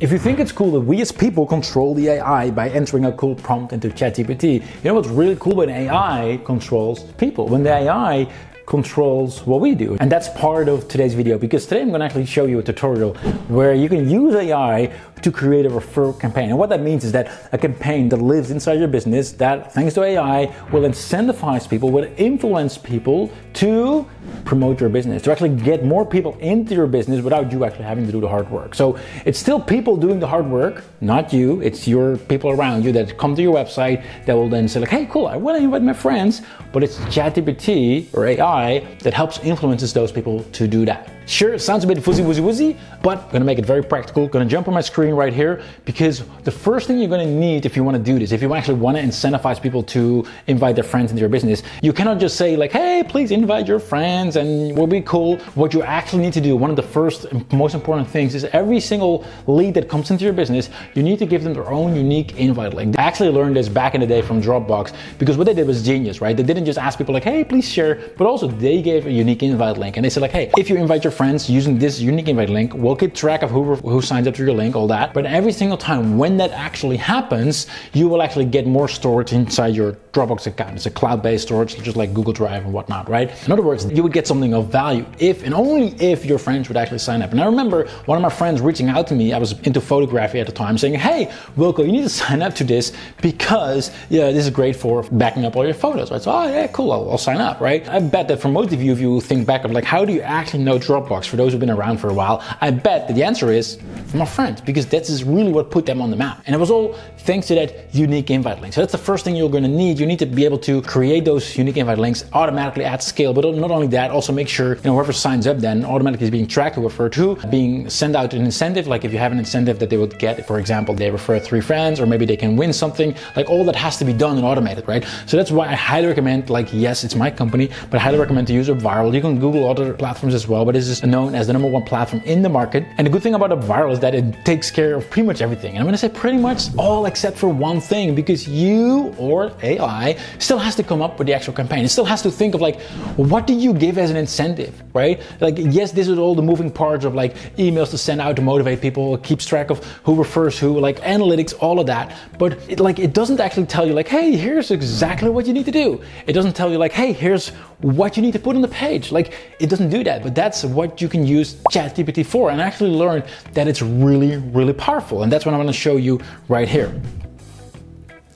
If you think it's cool that we as people control the AI by entering a cool prompt into ChatGPT, you know what's really cool when AI controls people, when the AI controls what we do. And that's part of today's video, because today I'm going to actually show you a tutorial where you can use AI to create a referral campaign. And what that means is that a campaign that lives inside your business that, thanks to AI, will incentivize people, will influence people to promote your business, to actually get more people into your business without you actually having to do the hard work. So it's still people doing the hard work, not you. It's your people around you that come to your website that will then say like, hey, cool, I want to invite my friends, but it's ChatGPT or AI that helps influences those people to do that. Sure, it sounds a bit fuzzy, but I'm gonna make it very practical. Gonna jump on my screen right here, because the first thing you're gonna need if you wanna do this, if you actually wanna incentivize people to invite their friends into your business, you cannot just say like, hey, please invite your friends and we'll be cool. What you actually need to do, one of the first and most important things is every single lead that comes into your business, you need to give them their own unique invite link. I actually learned this back in the day from Dropbox, because what they did was genius, right? They didn't just ask people like, hey, please share, but also they gave a unique invite link. And they said like, hey, if you invite your friends using this unique invite link, we'll keep track of who signs up to your link, all that. But every single time when that actually happens, you will actually get more storage inside your Dropbox account. It's a cloud-based storage, just like Google Drive and whatnot, right? In other words, you would get something of value if and only if your friends would actually sign up. And I remember one of my friends reaching out to me, I was into photography at the time, saying, hey, Wilco, you need to sign up to this because yeah, this is great for backing up all your photos, right? So, oh yeah, cool, I'll sign up, right? I bet that for most of you, if you think back of like, how do you actually know Dropbox? For those who've been around for a while, I bet that the answer is from my friends, because that is really what put them on the map. And it was all thanks to that unique invite link. So that's the first thing you're gonna need. You need to be able to create those unique invite links automatically at scale, but not only that, also make sure whoever signs up then automatically is being tracked or referred to, being sent out an incentive, like if you have an incentive that they would get, for example, they refer 3 friends, or maybe they can win something, like all that has to be done and automated, right? So that's why I highly recommend, like, yes, it's my company, but I highly recommend to use UpViral. You can Google other platforms as well, but this is known as the #1 platform in the market. And the good thing about UpViral is that it takes care of pretty much everything. And I'm gonna say pretty much all except for one thing, because you or AI still has to come up with the actual campaign. It still has to think of like, what do you give as an incentive, right? Like, yes, this is all the moving parts of like emails to send out to motivate people, it keeps track of who refers who, like analytics, all of that. But it doesn't actually tell you like, hey, here's exactly what you need to do. It doesn't tell you like, hey, here's what you need to put on the page. Like, it doesn't do that, but that's what you can use ChatGPT for, and actually learn that it's really powerful. And that's what I'm going to show you right here.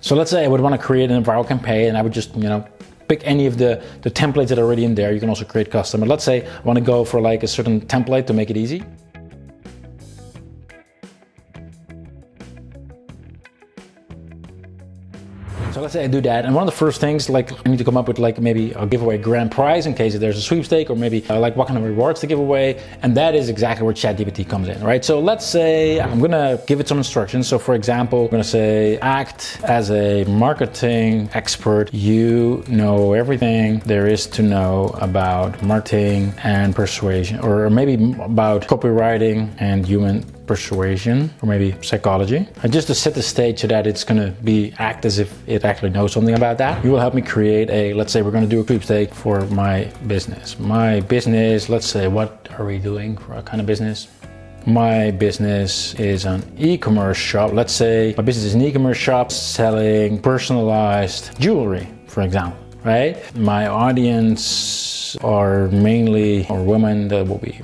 So let's say I would want to create an UpViral campaign, and I would just, pick any of the templates that are already in there. You can also create custom, but let's say I want to go for like a certain template to make it easy. So let's say I do that, and one of the first things, like, I need to come up with like maybe a giveaway grand prize in case there's a sweepstake, or maybe like what kind of rewards to give away, and that is exactly where ChatGPT comes in, right? So let's say I'm gonna give it some instructions. So for example, I'm gonna say, act as a marketing expert. You know everything there is to know about marketing and persuasion, or maybe about copywriting and human persuasion, or maybe psychology. And just to set the stage so that it's gonna act as if it actually knows something about that, you will help me create a, let's say we're gonna do a sweepstake for my business. My business, let's say, what are we doing for a kind of business? My business is an e-commerce shop. Let's say my business is an e-commerce shop selling personalized jewelry, for example, right? My audience are mainly women that will be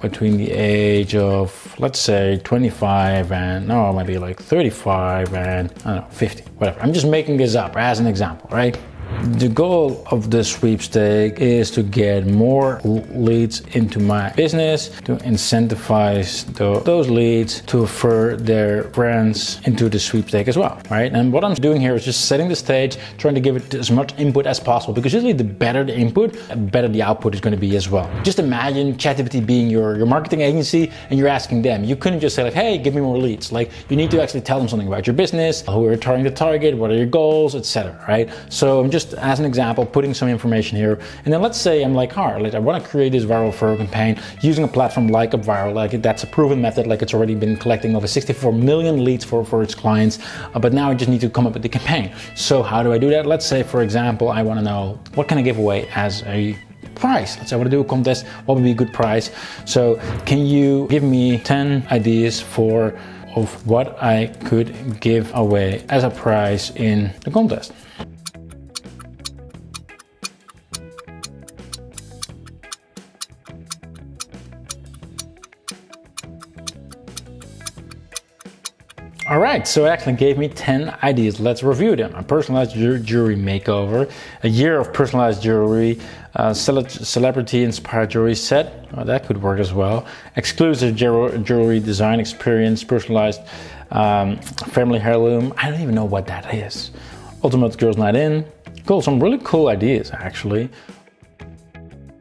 between the age of, let's say, 25 and, no, maybe like 35 and, I don't know, 50, whatever. I'm just making this up as an example, right? The goal of the sweepstake is to get more leads into my business, to incentivize those leads to refer their friends into the sweepstake as well, right? And what I'm doing here is just setting the stage, trying to give it as much input as possible, because usually the better the input, the better the output is going to be as well. Just imagine ChatGPT being your marketing agency, and you're asking them. You couldn't just say like, hey, give me more leads. Like, you need to actually tell them something about your business, who you're trying to target, what are your goals, etc., right? So I'm just, as an example, putting some information here, and then let's say I'm like, I want to create this viral referral campaign using a platform like UpViral. Like, that's a proven method, like it's already been collecting over 64 million leads for its clients, but now I just need to come up with the campaign. So how do I do that? Let's say, for example, I want to know what can I give away as a price. Let's say I want to do a contest, what would be a good price? So can you give me 10 ideas of what I could give away as a prize in the contest? All right, so it actually gave me 10 ideas. Let's review them. A personalized jewelry makeover, a year of personalized jewelry, celebrity-inspired jewelry set, oh, that could work as well, exclusive jewelry design experience, personalized family heirloom. I don't even know what that is. Ultimate Girls Night In. Cool, some really cool ideas actually.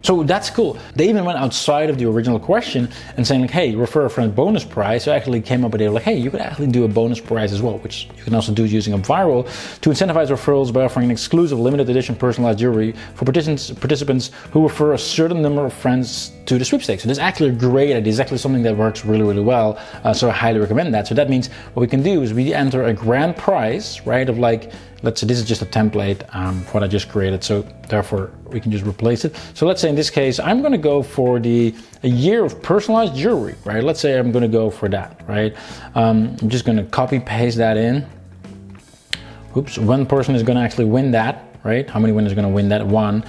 So that's cool. They even went outside of the original question and saying like, hey, refer a friend bonus prize. So I actually came up with it like, hey, you could actually do a bonus prize as well, which you can also do using UpViral to incentivize referrals by offering an exclusive limited edition personalized jewelry for participants who refer a certain number of friends to the sweepstakes. So this is actually a great idea. It's actually something that works really, really well. So I highly recommend that. So that means what we can do is we enter a grand prize, right, of like, let's say this is just a template for what I just created, so therefore we can just replace it. So let's say in this case, I'm gonna go for a year of personalized jewelry, right? Let's say I'm gonna go for that, right? I'm just gonna copy paste that in. Oops, one person is gonna actually win that, right? How many winners are gonna win that? One,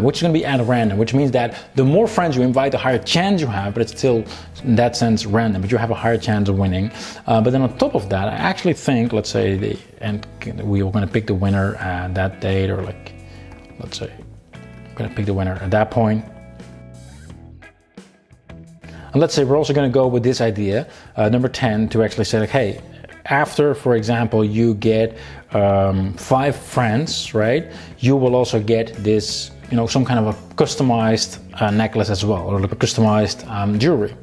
which is gonna be at random, which means that the more friends you invite, the higher chance you have, but it's still in that sense random, but you have a higher chance of winning. But then on top of that, I actually think, let's say we were gonna pick the winner at that date, or like, let's say, I'm gonna pick the winner at that point. And let's say we're also gonna go with this idea, number 10, to actually say like, hey, after, for example, you get 5 friends, right, you will also get this, you know, some kind of a customized necklace as well, or like a customized jewelry.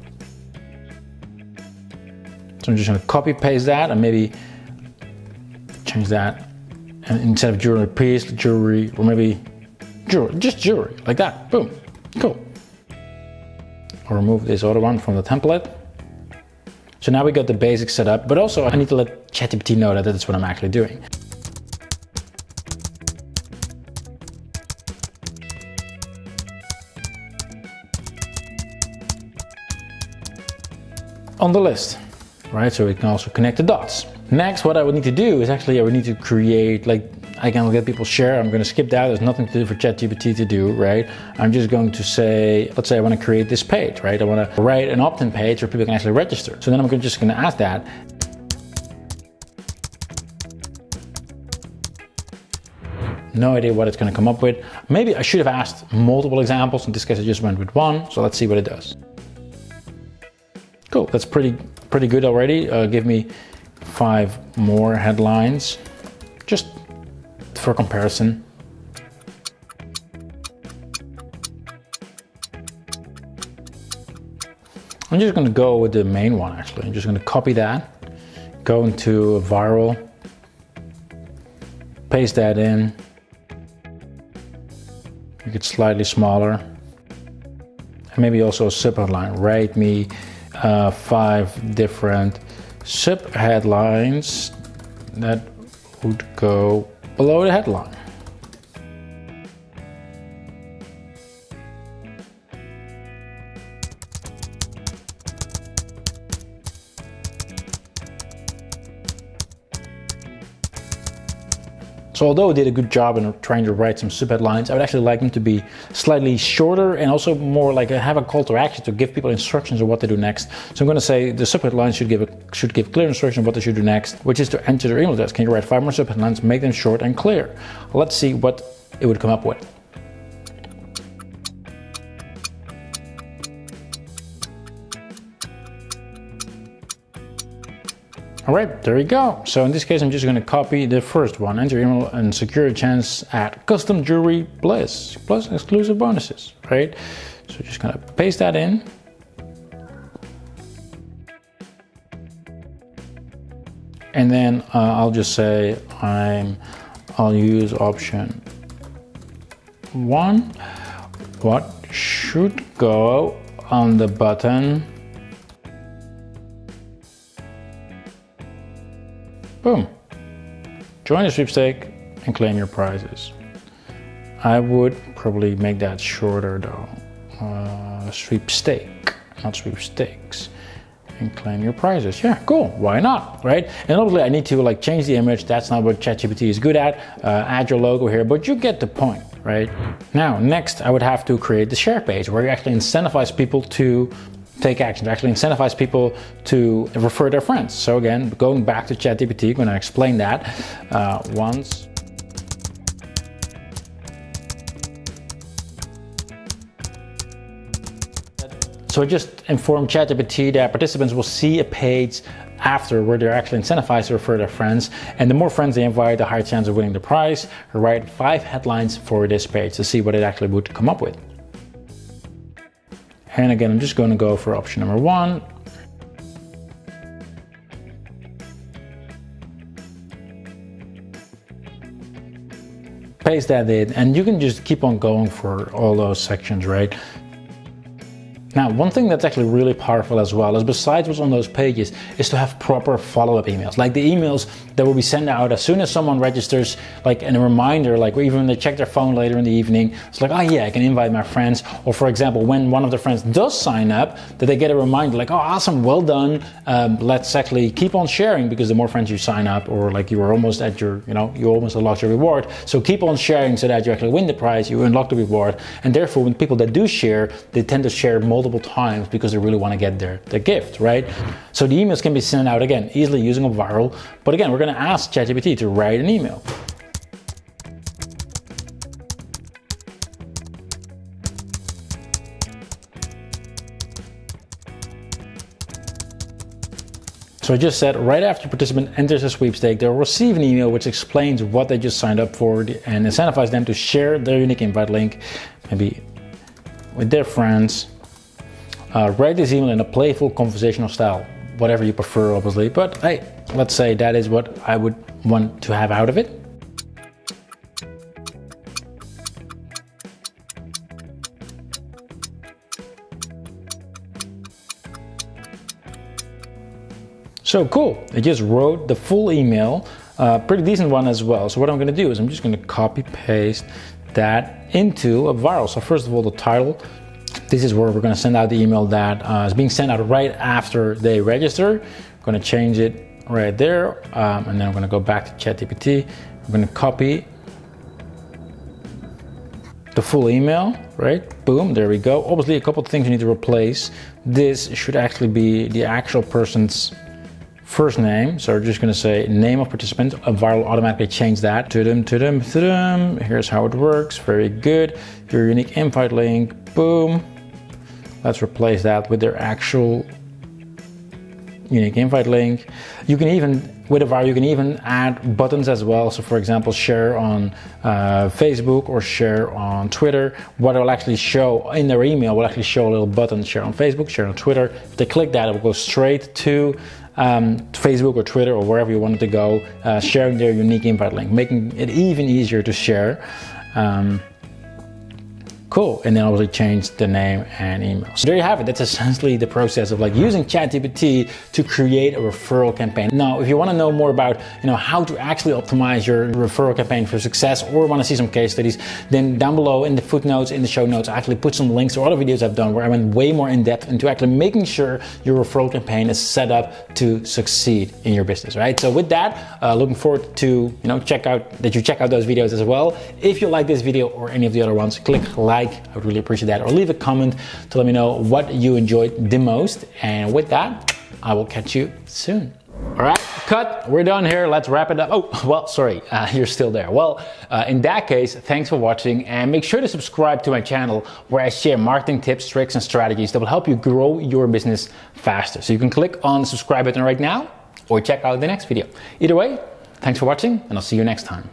So I'm just gonna copy paste that and maybe change that, and instead of jewelry piece, jewelry, or maybe jewelry, just jewelry, like that, boom, cool. I'll remove this other one from the template. So now we got the basics set up, but also I need to let ChatGPT know that that's what I'm actually doing. On the list, right? So we can also connect the dots. Next, what I would need to do is actually I would need to create, like, I can let people share. I'm gonna skip that. There's nothing to do for ChatGPT to do, right? I'm just going to say, let's say I wanna create this page, right? I wanna write an opt-in page where people can actually register. So then I'm just gonna ask that. No idea what it's gonna come up with. Maybe I should have asked multiple examples. In this case, I just went with one. So let's see what it does. Cool, that's pretty good already. Give me 5 more headlines, just for comparison. I'm just gonna go with the main one actually. I'm just gonna copy that, go into UpViral, paste that in, make it slightly smaller, and maybe also a sub-headline. Write me 5 different sub-headlines that would go below the headline. So although it did a good job in trying to write some sub-headlines, I would actually like them to be slightly shorter and also more like have a call to action to give people instructions on what to do next. So I'm gonna say the sub-headlines should give clear instruction on what they should do next, which is to enter their email address. Can you write 5 more sub-headlines, make them short and clear? Let's see what it would come up with. All right, there you go. So in this case, I'm just gonna copy the first one. Enter email and secure a chance at custom jewelry plus exclusive bonuses, right? So just gonna paste that in. And then I'll just say I'll use option 1. What should go on the button? Boom. Join the sweepstake and claim your prizes. I would probably make that shorter though. Sweepstake, not sweepstakes. And claim your prizes. Yeah, cool, why not, right? And obviously I need to like change the image. That's not what ChatGPT is good at. Add your logo here, but you get the point, right? Now, next I would have to create the share page where you actually incentivize people to take action, to actually incentivize people to refer their friends. So again, going back to ChatGPT, I'm gonna explain that once. So just inform ChatGPT that participants will see a page after where they're actually incentivized to refer their friends, and the more friends they invite, the higher chance of winning the prize. Write 5 headlines for this page to see what it actually would come up with. And again, I'm just going to go for option number 1. Paste that in, and you can just keep on going for all those sections, right? Now, one thing that's actually really powerful as well, is besides what's on those pages, is to have proper follow-up emails, like the emails that will be sent out as soon as someone registers, like in a reminder, like or even when they check their phone later in the evening, it's like, oh yeah, I can invite my friends. Or for example, when one of the friends does sign up, that they get a reminder like, oh awesome, well done, let's actually keep on sharing, because the more friends you sign up, or like you were almost at your, you know, you almost lost your reward. So keep on sharing so that you actually win the prize, you unlock the reward. And therefore, when people that do share, they tend to share multiple times because they really want to get their gift, right? So the emails can be sent out again easily using UpViral, but again, we're going to ask ChatGPT to write an email. So I just said, right after the participant enters a sweepstake, they'll receive an email which explains what they just signed up for and incentivizes them to share their unique invite link, maybe with their friends. Write this email in a playful conversational style, whatever you prefer obviously, but hey, let's say that is what I would want to have out of it. So cool, I just wrote the full email, pretty decent one as well. So what I'm going to do is I'm just going to copy paste that into UpViral. So first of all, the title. This is where we're going to send out the email that is being sent out right after they register. I'm going to change it right there, and then I'm going to go back to ChatGPT. I'm going to copy the full email, right? Boom, there we go. Obviously, a couple of things you need to replace. This should actually be the actual person's first name. So we're just going to say name of participant. UpViral automatically change that. Here's how it works. Very good. Your unique invite link. Boom. Let's replace that with their actual unique invite link. You can even, with UpViral, you can even add buttons as well. So for example, share on Facebook or share on Twitter. What it will actually show in their email will actually show a little button, share on Facebook, share on Twitter. If they click that, it will go straight to Facebook or Twitter or wherever you want it to go, sharing their unique invite link, making it even easier to share. Cool, and then obviously change the name and email. So there you have it. That's essentially the process of like using ChatGPT to create a referral campaign. Now, if you want to know more about, you know, how to actually optimize your referral campaign for success, or want to see some case studies, then down below in the footnotes, in the show notes, I actually put some links to other videos I've done where I went way more in depth into actually making sure your referral campaign is set up to succeed in your business, right? So with that, looking forward to, you know, check out those videos as well. If you like this video or any of the other ones, click like. I would really appreciate that, or leave a comment to let me know what you enjoyed the most. And with that, I will catch you soon. All right, cut, we're done here, let's wrap it up. Oh, well, sorry, you're still there. Well, in that case, thanks for watching, and make sure to subscribe to my channel where I share marketing tips, tricks, and strategies that will help you grow your business faster. So you can click on the subscribe button right now, or check out the next video. Either way, thanks for watching, and I'll see you next time.